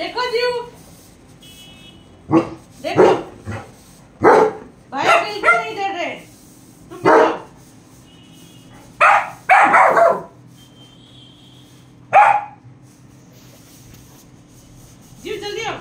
देखो जीव, देखो भाई इधर नहीं डर रहे, तुम भी जाओ। जीव जल्दी आओ।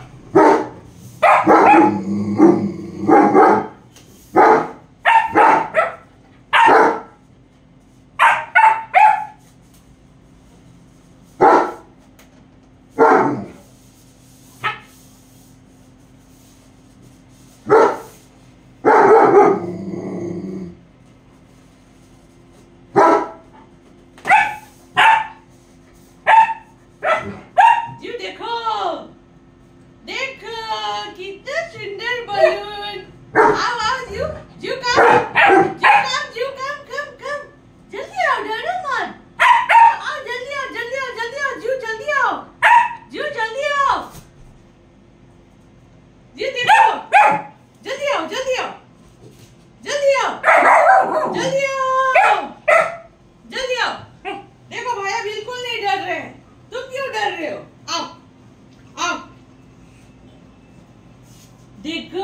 देखो,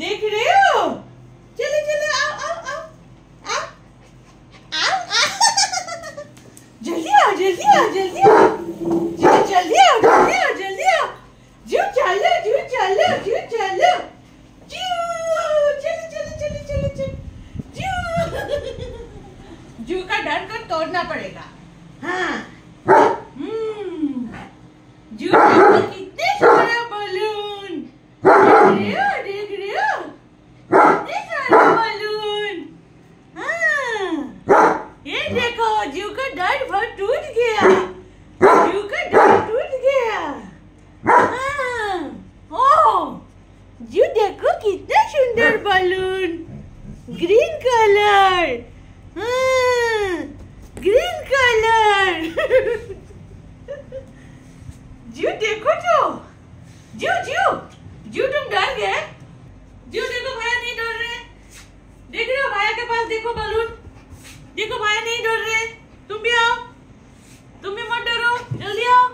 देख रहे हो? चलो चलो आओ आओ आओ आओ आओ आओ, जल्दी आओ जल्दी आओ जल्दी आओ, जल्दी आओ जल्दी आओ जल्दी आओ, जीव चलो जीव चलो जीव चलो जीव चलो चलो चलो चलो जीव। जीव का डर को तोड़ना पड़ेगा। हाँ जीव ग्रीन कलर, ग्रीन कलर। जीव देखो तो, जीव जीव जीव तुम डर गए। जीव देखो भाया नहीं डर रहे, देख रहे हो भाया के पास देखो बलून, देखो भाया नहीं डर रहे। तुम भी आओ, तुम भी मत डरो, जल्दी आओ।